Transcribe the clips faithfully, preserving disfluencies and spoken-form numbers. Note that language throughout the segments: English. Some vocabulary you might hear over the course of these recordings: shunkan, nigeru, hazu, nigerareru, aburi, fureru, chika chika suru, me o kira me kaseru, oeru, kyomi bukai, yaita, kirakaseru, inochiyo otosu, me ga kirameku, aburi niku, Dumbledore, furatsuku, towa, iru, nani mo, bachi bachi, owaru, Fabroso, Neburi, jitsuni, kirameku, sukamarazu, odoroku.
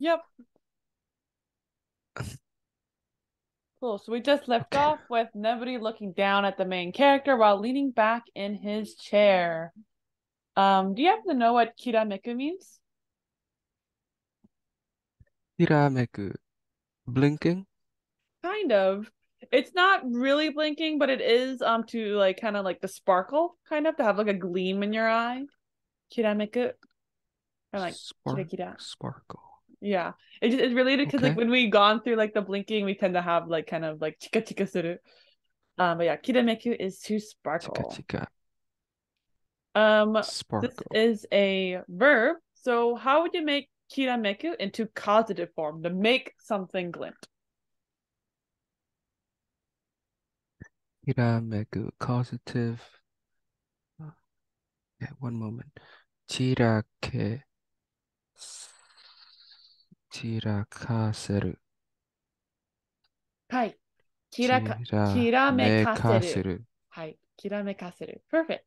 Yep. Cool. So we just left okay. off with Neburi looking down at the main character while leaning back in his chair. Um, do you happen to know what kirameku means? Kirameku. Blinking? Kind of. It's not really blinking, but it is um to like kind of like the sparkle, kind of to have like a gleam in your eye. Kirameku. Or like Spark kira. Sparkle. Yeah, it just, it's related because okay. like when we've gone through like the blinking, we tend to have like kind of like chika chika suru. Um, but yeah, kirameku is to sparkle. Chika chika. Um, sparkle. This is a verb. So how would you make kirameku into causative form to make something glint? Kirameku causative. Yeah, one moment. Kirake. Kirakaseru. Hi. Kiraka kira me kaseru. Hi. Kira me kaseru. Perfect.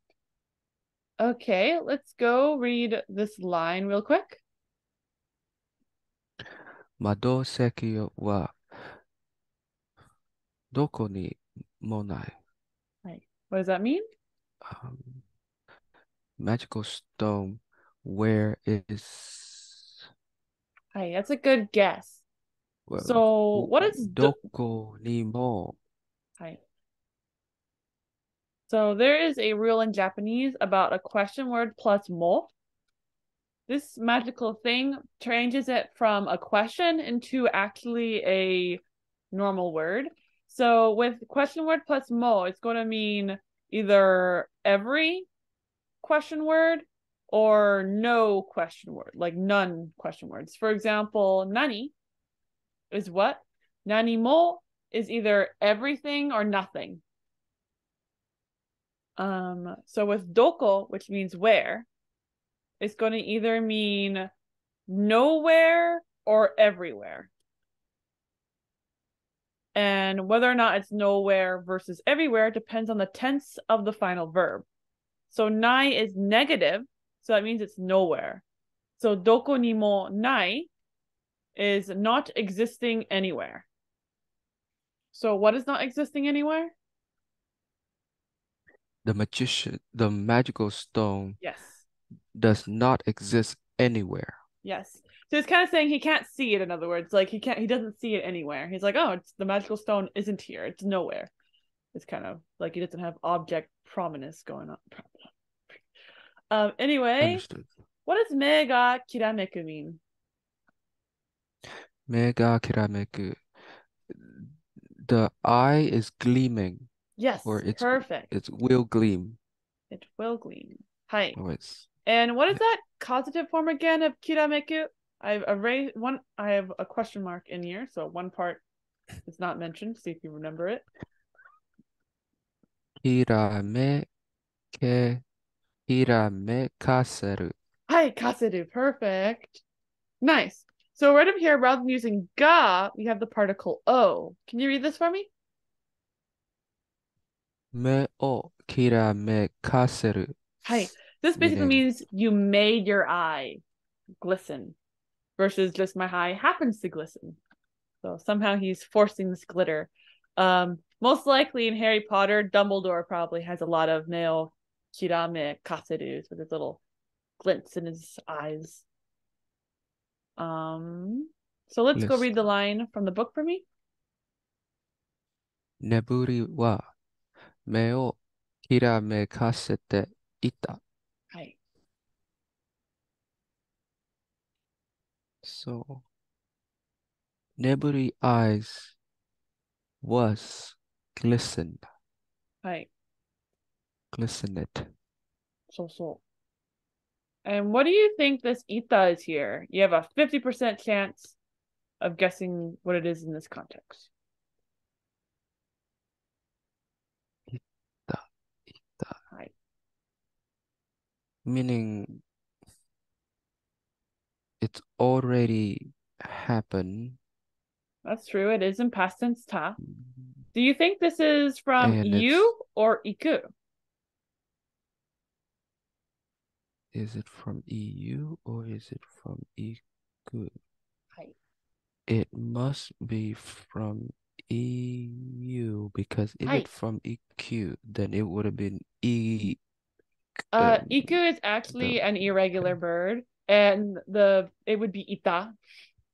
Okay, let's go read this line real quick. Mado seki wa doko ni mo nai. Hi. What does that mean? Um, magical stone where it is. Hi, that's a good guess. Well, so what is do doko ni mo? Hi. So there is a rule in Japanese about a question word plus mo. This magical thing changes it from a question into actually a normal word. So with question word plus mo, it's going to mean either every question word or no question word, like none question words. For example, nani is what? Nani mo is either everything or nothing. Um, so with doko, which means where, it's going to either mean nowhere or everywhere. And whether or not it's nowhere versus everywhere depends on the tense of the final verb. So nai is negative. So that means it's nowhere. So doko ni mo nai is not existing anywhere. So what is not existing anywhere? The magician, the magical stone. Yes. Does not exist anywhere. Yes. So it's kind of saying he can't see it. In other words, like he can't, he doesn't see it anywhere. He's like, oh, it's, the magical stone isn't here. It's nowhere. It's kind of like he doesn't have object prominence going on. Um, anyway, Understood. What does me ga kirameku mean? Me ga kirameku. The eye is gleaming. Yes, or it's, perfect. It will gleam. It will gleam. Hi. Oh, and what is that causative form again of kirameku? I've erased one. I have a question mark in here, so one part is not mentioned. See if you remember it. Kirameke. Kirame kaseru. Hi, kaseru. Perfect. Nice. So right up here, rather than using ga, we have the particle o. Can you read this for me? Me o kira me kaseru. Hi. This basically Meaning... means you made your eye glisten versus just my eye happens to glisten. So somehow he's forcing this glitter. Um, most likely in Harry Potter, Dumbledore probably has a lot of me o kirame kaseru with his little glints in his eyes. Um, so let's List. go read the line from the book for me. Neburi wa me o kirame kasete ita. Hi. So Neburi eyes was glistened. Hi. Listen it. So so. And what do you think this ita is here? You have a fifty percent chance of guessing what it is in this context. Ita, ita. Hi. Meaning it's already happened. That's true. It is in past tense ta. Do you think this is from and you it's... or iku? Is it from E U or is it from Iku? Hi. It must be from E U because if はい。it's from E Q, then it would have been E. Uh, um, iku is actually the, an irregular bird, and the it would be ita.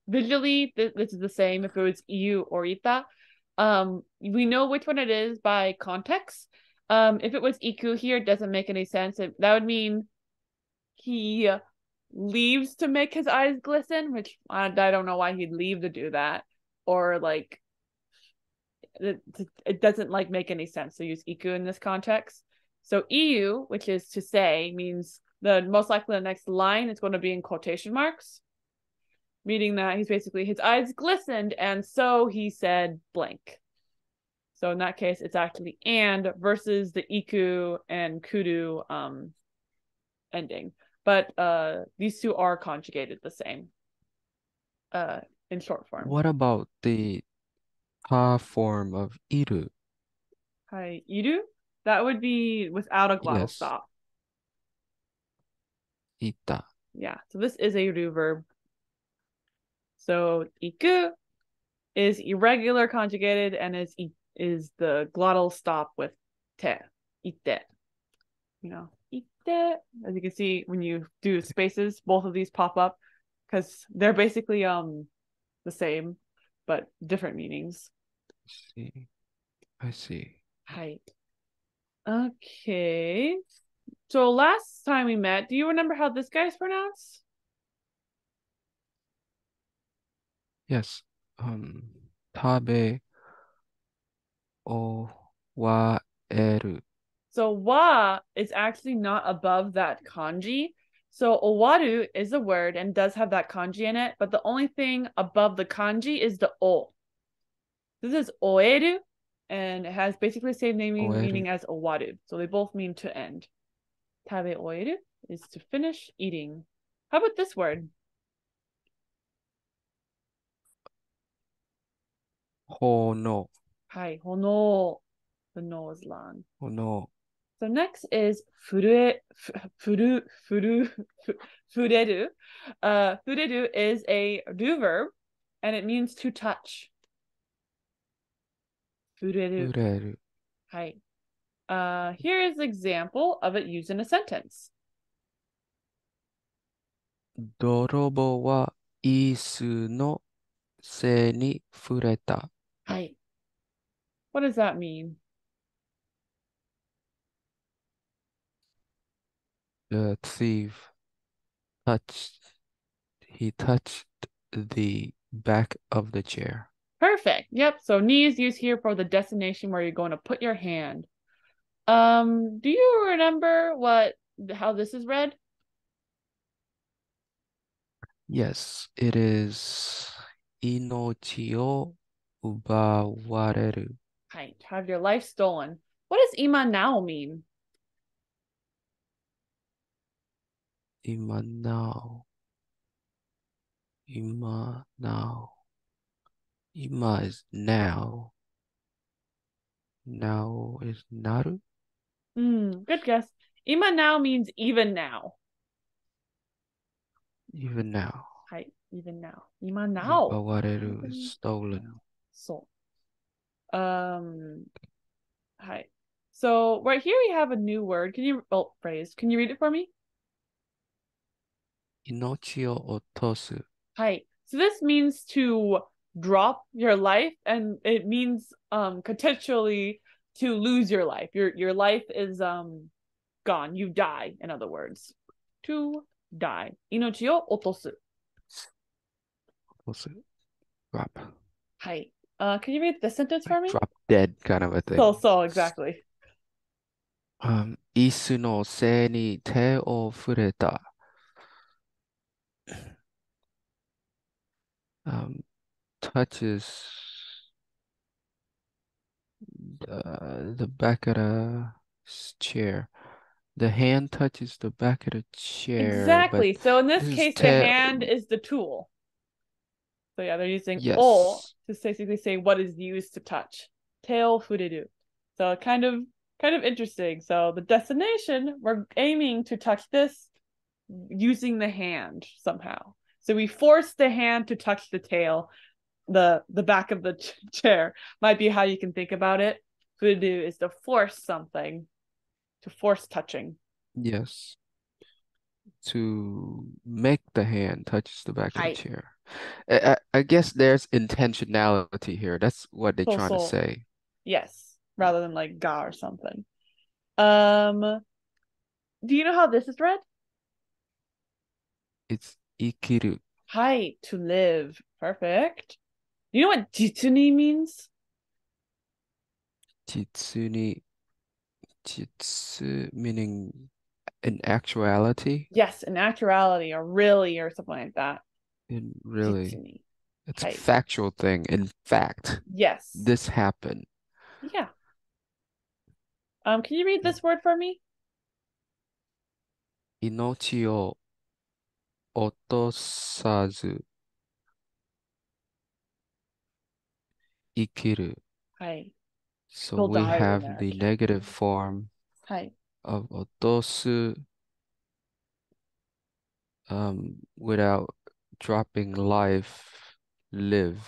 Visually, th this is the same if it was iu or ita. Um, we know which one it is by context. Um, if it was iku here, it doesn't make any sense. It, that would mean he leaves to make his eyes glisten, which I, I don't know why he'd leave to do that, or like it, it doesn't like make any sense to use iku in this context. So E U, which is to say, means the most likely the next line is going to be in quotation marks, meaning that he's basically, his eyes glistened, and so he said blank. So in that case, it's actually and versus the iku and kudu um, ending. But uh, these two are conjugated the same uh, in short form. What about the ha form of iru? Hi, iru? That would be without a glottal yes. stop. Ita. Yeah, so this is a ru verb. So iku is irregular conjugated and is is the glottal stop with te, ite. You know, ite. As you can see, when you do spaces, both of these pop up because they're basically um the same but different meanings. I see. I see. Hi. Okay, so last time we met, do you remember how this guy's pronounced? Yes, um, tabe owaru. So wa is actually not above that kanji. So owaru is a word and does have that kanji in it, but the only thing above the kanji is the o. This is oeru. And it has basically the same naming oeru. meaning as owaru. So they both mean to end. Tabe oeru is to finish eating. How about this word? Hono. Hi, hono. The no is long. Hono. So next is furue, furu, furu, fureru. Uh, fureru is a do verb, and it means to touch. Fureru. Hi. Uh, here is an example of it used in a sentence. Dorobo wa isu no sei ni fureta. Hi. What does that mean? The thief touched, he touched the back of the chair. Perfect. Yep. So ni is used here for the destination where you're going to put your hand. Um, do you remember what how this is read? Yes, it is inochiyo ubawareru. Right. Have your life stolen. What does ima nao mean? Ima nao. Ima nao. Ima is now. Now is naru. Mm, good guess. Ima now means even now. Even now. Hi, even now. Ima now. Owareru is stolen. So, um, hi. So right here we have a new word. Can you oh phrase? Can you read it for me? Inochiyo otosu. Hi. So this means to drop your life, and it means um potentially to lose your life. Your your life is um gone. You die, in other words, to die. Inochi o otosu. Otosu, drop. Hi. Uh can you read the sentence for me? Drop dead kind of a thing. So so exactly. Um isu no sei ni te o fureta. um Touches the, the back of the chair. The hand touches the back of the chair. Exactly. So in this, this case, the hand is the tool. So yeah, they're using yes. o to basically say what is used to touch. Teo fureru. So kind of kind of interesting. So the destination, we're aiming to touch this using the hand somehow. So we force the hand to touch the tail. the the back of the chair might be how you can think about it. Fudu is to force something, to force touching. Yes. To make the hand touch the back I, of the chair. I, I guess there's intentionality here. That's what they're so, trying so. to say. Yes, rather than like ga or something. Um, do you know how this is read? It's ikiru. Hi, to live. Perfect. You know what jitsuni means? Jitsuni, jitsu meaning in actuality? Yes, in actuality or really or something like that. In really. Jitsuni. It's Hi. a factual thing. In fact. Yes. This happened. Yeah. Um, can you read this word for me? Inochiyo otosazu. Ikiru. Hi. So we'll we have there. the negative form Hi. of otosu um, without dropping life, live.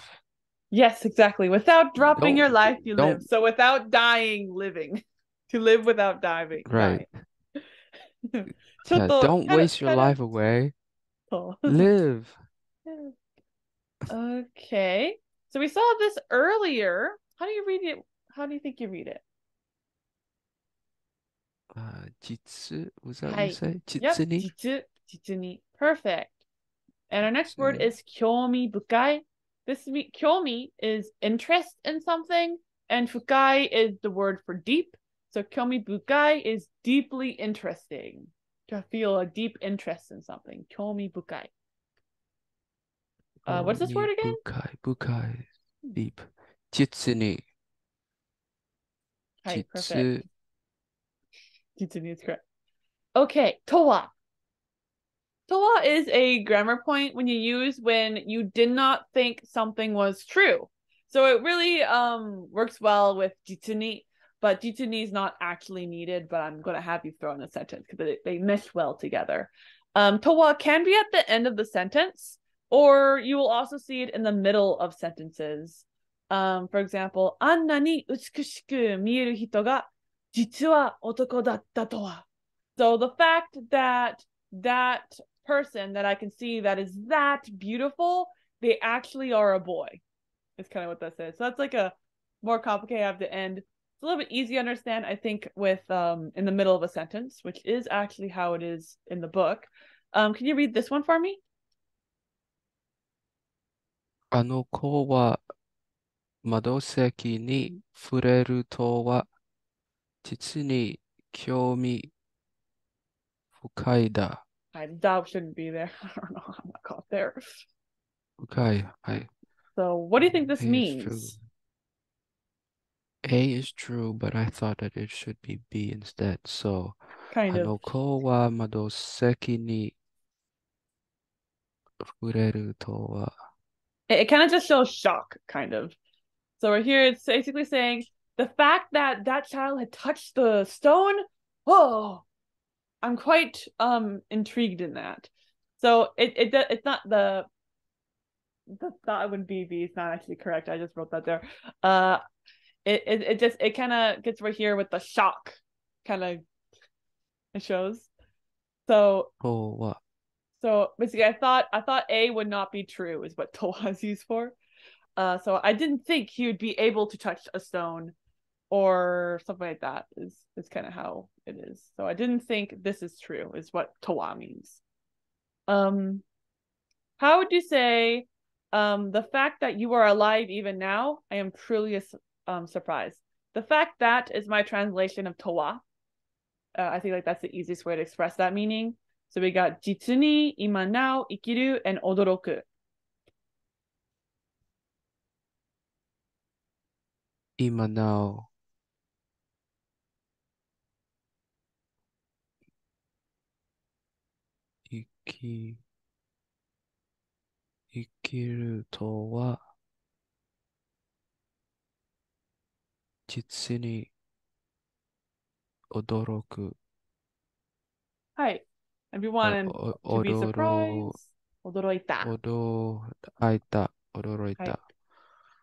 Yes, exactly. Without dropping don't, your life, you don't. live. So without dying, living. To live without diving. Right. Dying. Yeah, don't waste your life away. Oh. Live. Okay. So we saw this earlier. How do you read it? How do you think you read it? Uh, jitsu, was that what you say? Jitsuni? Yep. Jitsu, jitsuni. Perfect. And our next jitsuni. word is kyomi bukai. This kyomi is interest in something, and fukai is the word for deep. So kyomi bukai is deeply interesting. To feel a deep interest in something. Kyomi bukai. Uh, what's this word again? Bukai, bukai, deep. Jitsuni. Hi, perfect. Jitsuni is correct. Okay, towa. Towa is a grammar point when you use when you did not think something was true. So it really um works well with jitsuni, but jitsuni is not actually needed, but I'm going to have you throw in the sentence because they, they mesh well together. Um, towa can be at the end of the sentence, or you will also see it in the middle of sentences. Um, for example, anna ni utsukushiku mieru hito ga jitsu wa otoko datta to wa. So the fact that that person that I can see that is that beautiful, they actually are a boy. Is kind of what that says. So that's like a more complicated at the end. It's a little bit easy to understand, I think, with um in the middle of a sentence, which is actually how it is in the book. Um, can you read this one for me? Ano ko wa Madoseki ni fureru to wa jitsuni kyomi fukai da. I doubt shouldn't be there. I don't know. I'm not caught there. Okay. I, so what do you think this A means? A is true, but I thought that it should be B instead. So kind of. Anoko wa madoseki ni fureru to wa. It, it kind of just shows shock, kind of. So we're here, it's basically saying the fact that that child had touched the stone, whoa, I'm quite um intrigued in that. So it it it's not the, the thought would be B, it's not actually correct. I just wrote that there. Uh, it it, it just, it kind of gets right here with the shock, kind of, it shows. So, oh, wow. So basically I thought, I thought A would not be true is what towa is used for. Uh, so I didn't think he would be able to touch a stone or something like that is, is kind of how it is. So I didn't think this is true is what towa means. Um, how would you say um, the fact that you are alive even now? I am truly um, surprised. The fact that is my translation of towa. Uh, I think like that's the easiest way to express that meaning. So we got jitsuni, ima nao, ikiru, and odoroku. Ima nao. Iki. Ikiru to wa. Jitsuni. Odoroku. Hi. If you want o to be surprised. Odoroita. Odoroita. Odoroita.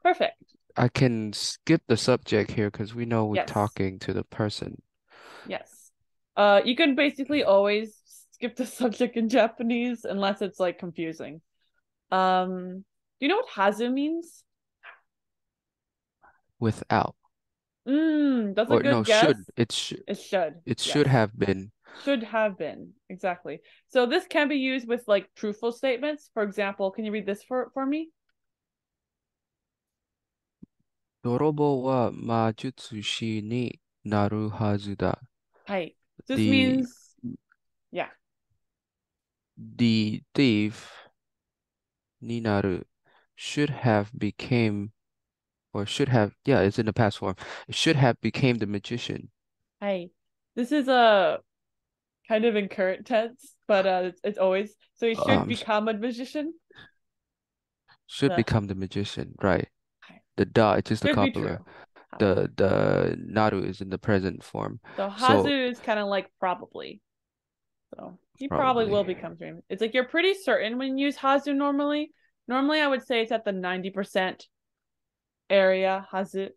Perfect. I can skip the subject here because we know we're yes. talking to the person. Yes. Uh, you can basically always skip the subject in Japanese unless it's like confusing. Um, do you know what hazu means? Without. Mm, that's or, a good no, guess. Should. It should. It should. It yeah. should have been. Should have been. Exactly. So this can be used with like truthful statements. For example, can you read this for, for me? Dorobo wa majutsu shi ni naru hazu da. Hi. This the, means, yeah. The thief ni naru should have became or should have, yeah, it's in the past form. It should have became the magician. Hi. This is a kind of in current tense, but uh, it's, it's always, so he should um, become a magician? Should the, become the magician, right. The da, it's just the copula. The the naru is in the present form. So hazu so, is kind of like probably. So he probably, probably will become dream. It's like you're pretty certain when you use hazu normally. Normally I would say it's at the ninety percent area, hazu.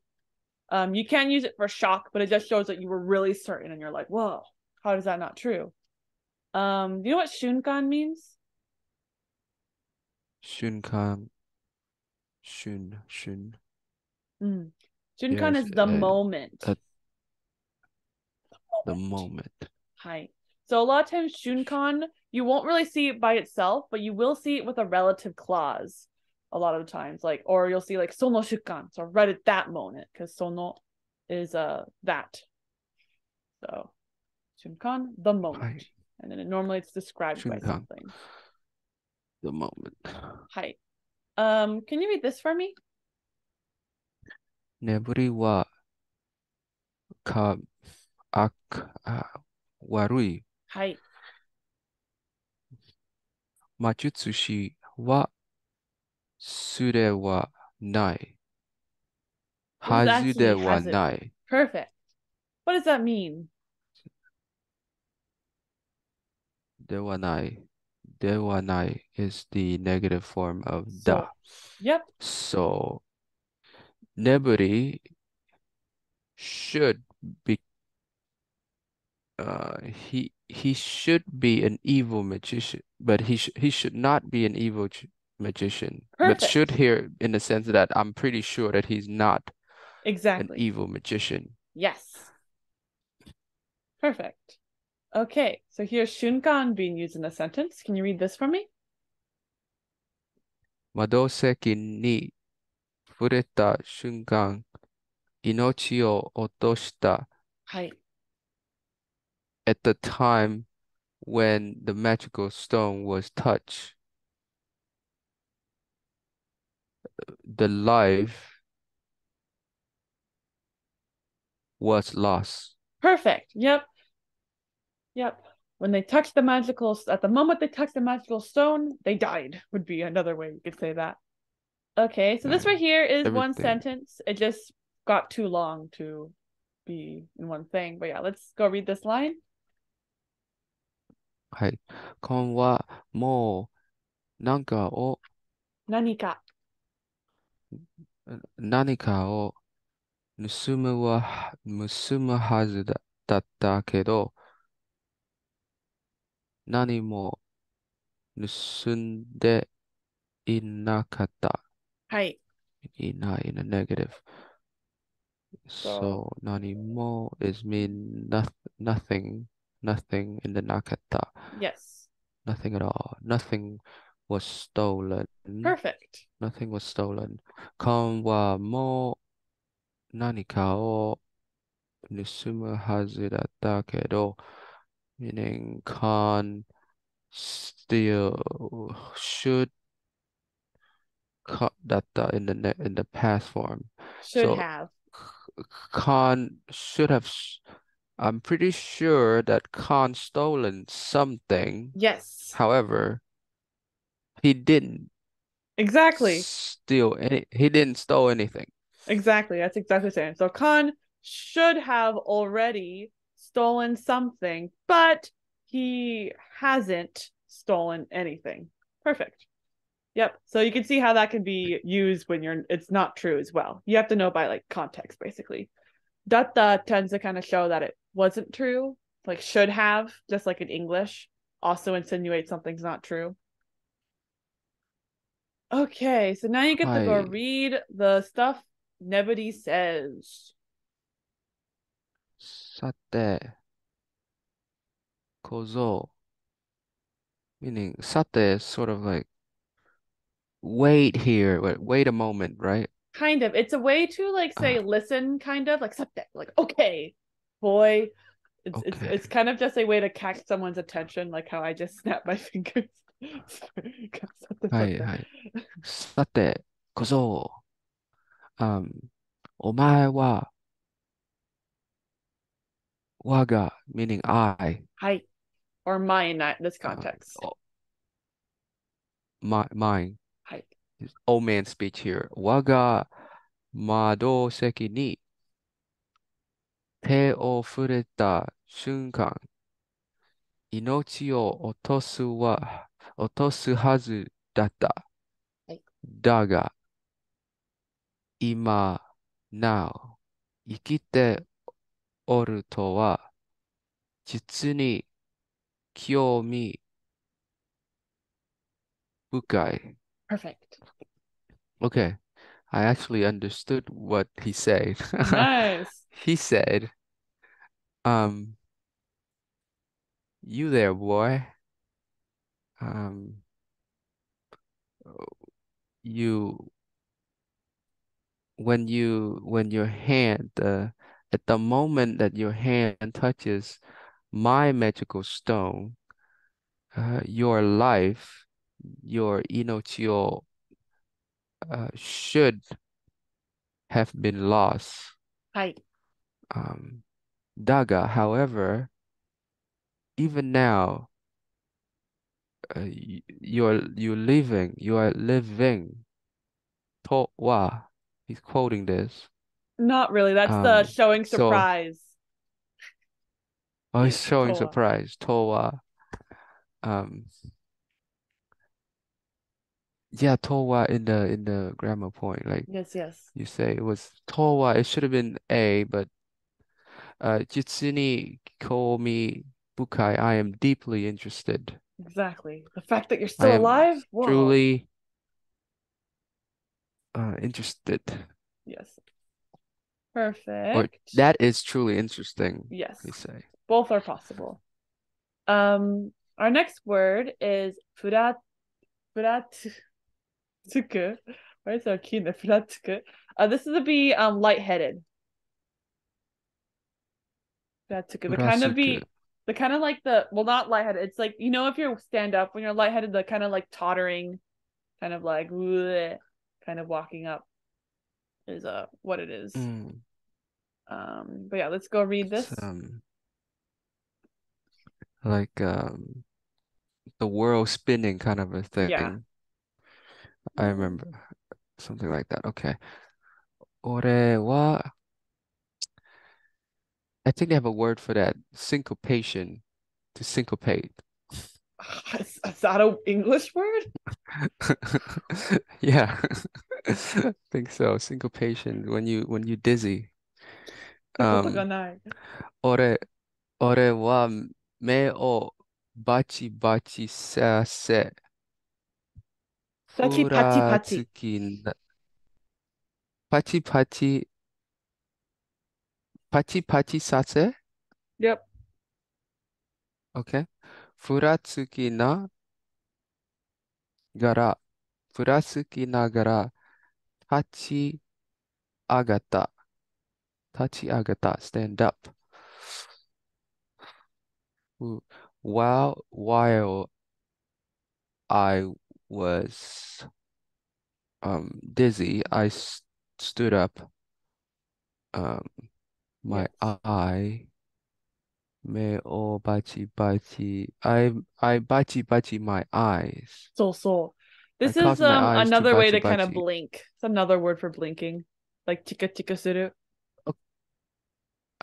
Um, you can use it for shock, but it just shows that you were really certain and you're like, whoa, how is that not true? Um, do you know what shunkan means? Shunkan. Shun. Shun. Mm. Shunkan yes, is the uh, moment. Uh, the moment. Hi. So a lot of times shunkan, you won't really see it by itself, but you will see it with a relative clause a lot of the times. Like, or you'll see like sono shunkan, so right at that moment, because sono is uh that. So shunkan, the moment. Hi. And then it normally it's described shunkan. By something. The moment. Hi. Um, can you read this for me? Neburi wa ka ak warui. Hai. Machutsushi wa sure wa nai. Hazu de wa nai. Perfect. What does that mean? De wa nai. Dewa nai is the negative form of da. So, yep. So, Neburi should be. Uh, he he should be an evil magician, but he sh he should not be an evil magician. Perfect. But should here in the sense that I'm pretty sure that he's not exactly an evil magician. Yes. Perfect. Okay, so here's shunkan being used in a sentence. Can you read this for me? Mado seki ni fureta shunkan inochiyo otoshita. Hai. At the time when the magical stone was touched, the life was lost. Perfect. Yep. Yep. When they touched the magical, at the moment they touched the magical stone, they died, would be another way you could say that. Okay, so this right here is Everything. One sentence. It just got too long to be in one thing. But yeah, let's go read this line. Hai. Kon wa mou nanka o nanika nanika o nusumu wa musumu hazu datta kedo nani mo nusunde inakata. Hai. Ina in a negative. So, so nani mo is mean noth nothing, nothing in the nakata. Yes. Nothing at all. Nothing was stolen. Perfect. Nothing was stolen. Kon wa mo nanika o nusumu hazu datta kedo. Meaning, can still should cut that in the in the past form. Should so, have. Can should have. I'm pretty sure that Khan stolen something. Yes. However, he didn't. Exactly. Steal any. He didn't steal anything. Exactly. That's exactly the same. So Khan should have already stolen something, but he hasn't stolen anything. Perfect. Yep. So you can see how that can be used when you're it's not true as well. You have to know by like context, basically. Datta tends to kind of show that it wasn't true, like should have, just like in English, also insinuates something's not true. Okay, so now you get to go read the stuff Neburi says. Sate. Kozo. Meaning, sate is sort of like, wait here, wait, wait a moment, right? Kind of. It's a way to like say, uh, listen, kind of, like sate, like, okay, boy. It's, okay. it's it's kind of just a way to catch someone's attention, like how I just snapped my fingers. Hi, hi. Sate, kozo. Um, omae wa waga, meaning I. Hi. Or mine in this context. Uh, oh. My mine. Hi. It's old man speech here. Waga mado seki ni te o fureta shunkan. Inochiyo otosu wa otosu hazu datta. Daga ima nao ikite oru towa jitsuni kyomi bukai. Perfect. Okay. I actually understood what he said. Nice. He said, um, you there, boy. Um, you, when you, when your hand, uh, at the moment that your hand touches my magical stone, uh, your life, your inochiyo, uh, should have been lost. Hi. Um, Daga, however, even now, uh, you're you're living, you are living. Towa, he's quoting this. Not really. That's um, the showing surprise. So, oh, he's showing towa. Surprise. Towa. Um, yeah, towa in the in the grammar point. Like, yes, yes. You say it was towa. It should have been a, but uh, jitsuni komi bukai. I am deeply interested. Exactly. The fact that you're still alive. Whoa. Truly uh, interested. Yes. Perfect. Or, that is truly interesting. Yes. You say. Both are possible. Um, our next word is furat, furatsuku. Why is that cute? Furatsuku. Uh, this is to be um lightheaded. Furatsuku. The kind of be the kind of like the well, not lightheaded. It's like, you know, if you stand up when you're lightheaded, the kind of like tottering, kind of like bleh, kind of walking up is uh what it is. Mm. Um, but yeah, let's go read this. Um... Like um, the world spinning kind of a thing. Yeah. I remember something like that. Okay. Ore wa. I think they have a word for that. Syncopation. To syncopate. Is, is that an English word? Yeah. I think so. Syncopation. When you when you dizzy. Um, ore ore wa. Me o bachi bachi sase. Bachi bachi bachi. Bachi bachi. Bachi bachi sase. Yep. Okay. Furatsuki na gara. Furatsuki na gara. Tachi agata. Tachi agata. Stand up. While while I was um dizzy, I st stood up. Um, my yes. eye, me o bachi bachi. I I bachi bachi my eyes. So so, this I is um another way bachi, to bachi. Kind of blink. It's another word for blinking, like chika chika suru.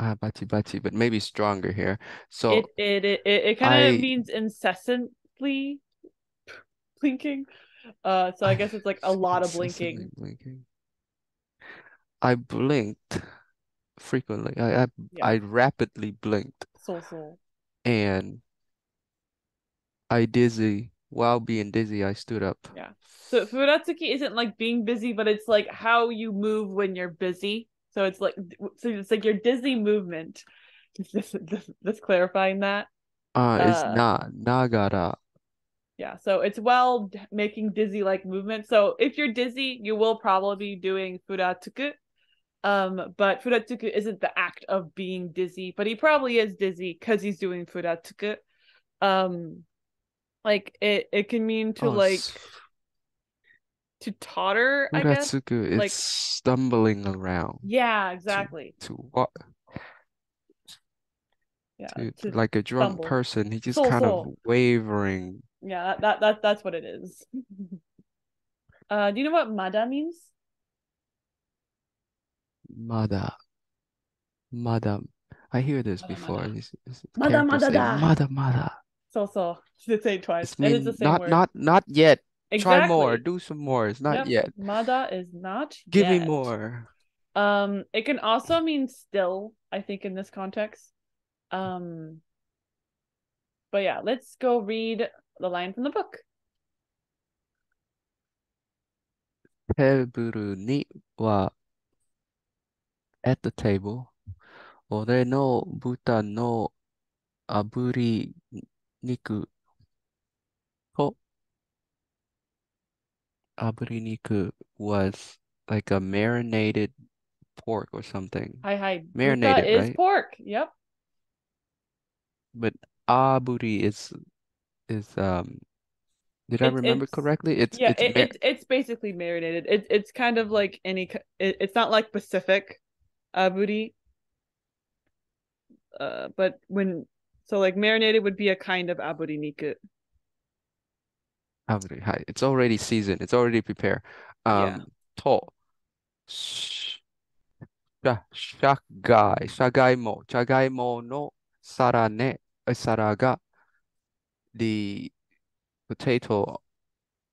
Ah, bachi bachi, but maybe stronger here. So it it it, it kind of means incessantly blinking. Uh, so I guess it's like a lot of blinking. blinking. I blinked frequently. I I, yeah. I rapidly blinked. So so. And I dizzy. While being dizzy, I stood up. Yeah. So furatsuki isn't like being busy, but it's like how you move when you're busy. So it's like so it's like your dizzy movement. Is this, this, this clarifying that? Uh, it's uh, not nagara. Yeah, so it's well making dizzy like movement. So if you're dizzy, you will probably be doing furatsuku. Um, but furatsuku isn't the act of being dizzy, but he probably is dizzy because he's doing furatsuku. Um, like it, it can mean to oh, like to totter. Furatsuku, I guess. Furatsuku is like stumbling around. Yeah, exactly. To, to what? Yeah, to, to like a drunk stumble. person, he just soul, kind soul. of wavering. Yeah, that that that's what it is. Uh, do you know what mada means? Mada, mada. I hear this mada, before. Mada it's, it's mada, mada, da. mada, mada. So so. It's say it twice. It's mean, and it's the same not word. not not yet. Exactly. Try more. Do some more. It's not yep. yet. Mada is not. Give yet. me more. Um, it can also mean still. I think in this context. Um. But yeah, let's go read the line from the book. Teburu ni wa at the table. Ore no buta no aburi niku. Oh, aburi niku was like a marinated pork or something. Hi hi. Marinated buta is right? pork. Yep. But aburi is is um did it's, I remember it's, correctly it's yeah it's it, it's, it's basically marinated. It, it's kind of like any it, it's not like Pacific aburi, uh but when so like marinated would be a kind of aburi niku. Aburi hi it's already seasoned, it's already prepared. um yeah. To shagai shagai mo shagai mo no sarane Saraga, the potato,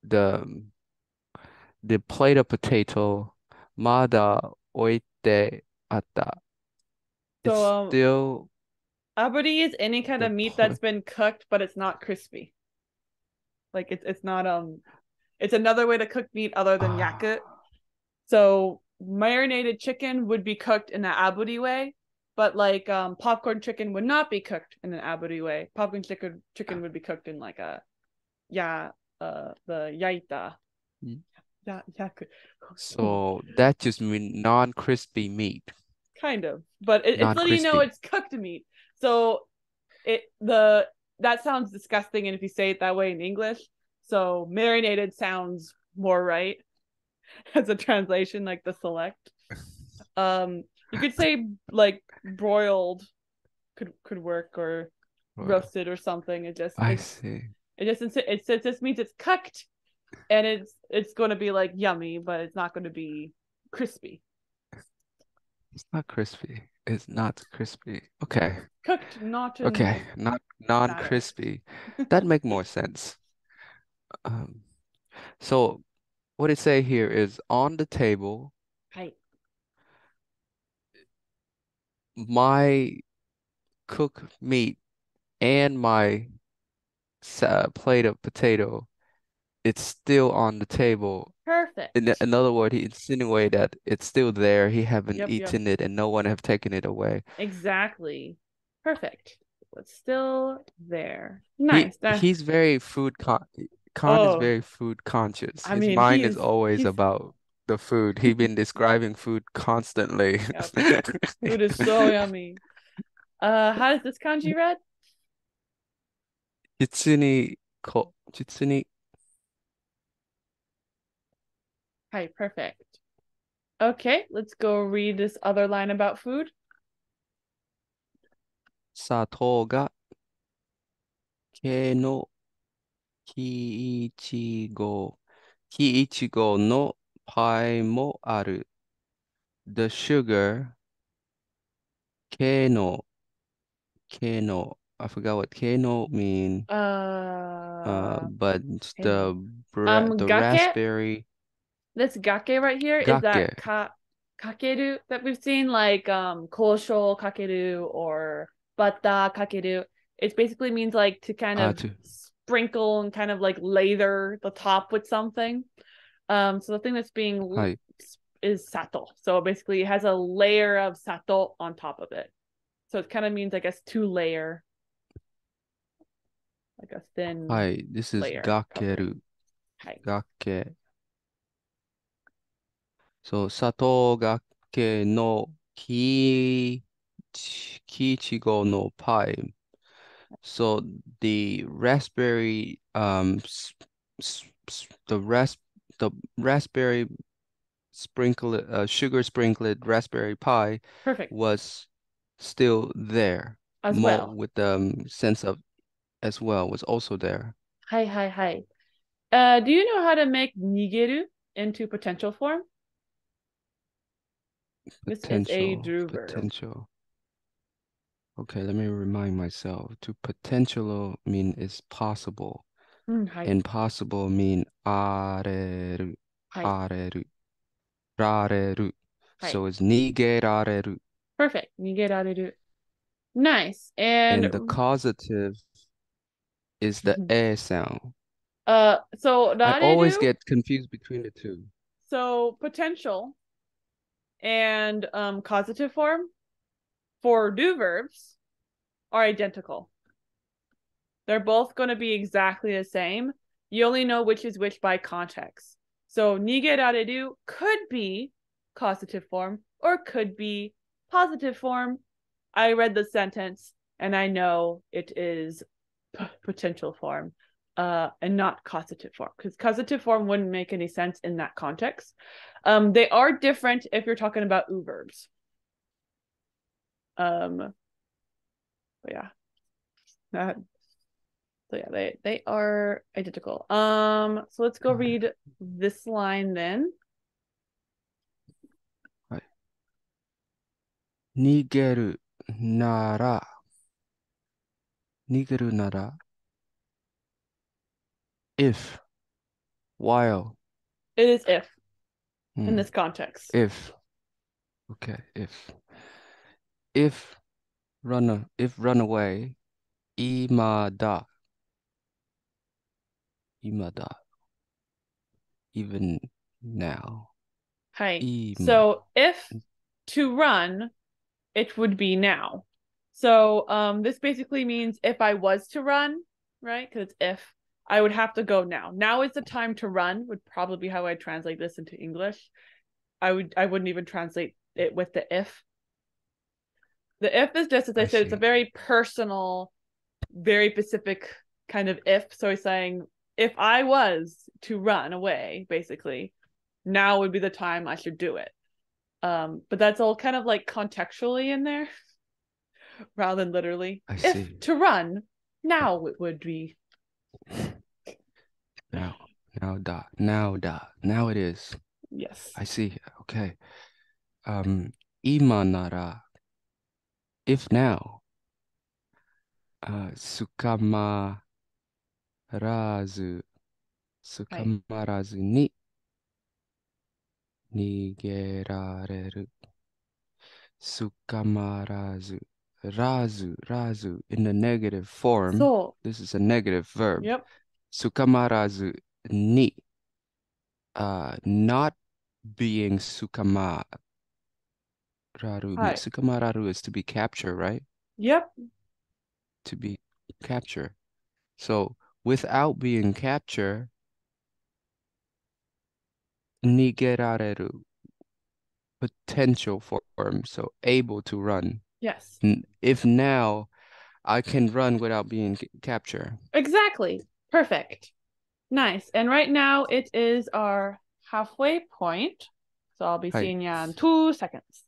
the the plate of potato, mada oite atta. It's so, um, still. Aburi is any kind of meat plate. that's been cooked, but it's not crispy. Like it's it's not um, it's another way to cook meat other than ah. yaku. So marinated chicken would be cooked in the aburi way. But like um, popcorn chicken would not be cooked in an aburi way. Popcorn chicken chicken would be cooked in like a ya uh the yaita. Mm. Ya, yaku. So that just means non-crispy meat. Kind of, but it, it's letting you know it's cooked meat. So it the that sounds disgusting, and if you say it that way in English, so marinated sounds more right as a translation, like the select. Um. You could say like broiled could could work or what? roasted or something. It just I see. It just it, it just means it's cooked, and it's it's going to be like yummy, but it's not going to be crispy. It's not crispy. It's not crispy. Okay. Cooked, not okay, not non crispy. That make more sense. Um, so what it say here is on the table. Right. My cooked meat and my uh, plate of potato, it's still on the table. Perfect. In, in other words, he insinuated that it's still there. He haven't yep, eaten yep. it, and no one have taken it away. Exactly. Perfect. It's still there. Nice. He, he's very food con. Khan oh. is very food conscious. I His mean, mind is always he's... about. The food. He's been describing food constantly. Yep. Food is so yummy. Uh, how does this kanji read? Jitsuni ko jitsuni. Hi, perfect. Okay, let's go read this other line about food. Sato ga ke no kiichigo kiichigo no pai mo aru. The sugar ke no ke no I forgot what kano mean. Uh, uh but okay. the bra um, the gake? raspberry. This gake right here gake. is that ka kakeru that we've seen, like um kosho kakeru or bata kakeru. It basically means like to kind of uh, to... sprinkle and kind of like lather the top with something. Um, so the thing that's being Hi. is sato. So basically, it has a layer of sato on top of it. So it kind of means, I guess, two layer, like a thin. Hi, this is layer. Gakeru. Hi. Gake. So sato gake no ki kichigo no pie. So the raspberry, um, the rasp, the raspberry sprinkle, uh, sugar sprinkled raspberry pie. Perfect. Was still there as More well with the um, sense of as well was also there. Hi hi hi. Uh, do you know how to make nigeru into potential form? Potential, this is a do verb. Potential. Okay, let me remind myself. To potential mean is possible. Mm, and possible mean areru. Areru. Rareru. So it's nigerareru. Perfect. Nigerareru. Nice. And, and the causative is the e sound. Uh, so I always get confused between the two. So potential and um, causative form for do verbs are identical. They're both going to be exactly the same. You only know which is which by context. So nigerareru could be causative form or could be positive form. I read the sentence and I know it is p potential form uh, and not causative form, because causative form wouldn't make any sense in that context. Um, they are different if you're talking about u verbs. Um, but yeah, that, so yeah, they, they are identical. Um, so let's go read this line then. Right. Nigeru nara. Nigeru nara. If, while. It is if, mm. in this context. If. Okay, if. If run, if run away, ima da. Ima da. Even now. Hi. Ima. So if to run, it would be now. So um, this basically means if I was to run, right? Because it's if, I would have to go now. Now is the time to run, would probably be how I translate this into English. I would, I wouldn't even translate it with the if. The if is just, as I, I said, see. it's a very personal, very specific kind of if. So he's saying, if I was to run away, basically, now would be the time I should do it. Um, but that's all kind of like contextually in there, rather than literally. I if see. to run, now it would be. Now, now da, now da, now it is. Yes. I see. Okay. Um, ima nara. If now, uh, sukamarazu, sukamarazu ni nigerareru, sukamarazu, razu, razu in the negative form. So, this is a negative verb. Yep. Sukamarazu ni, uh, not being sukama. Raru. Hi. Sukamararu is to be captured, right? Yep. To be captured. So without being captured, nigerareru, potential form, so able to run. Yes. If now I can run without being captured. Exactly. Perfect. Nice. And right now it is our halfway point. So I'll be Hi. seeing you in two seconds.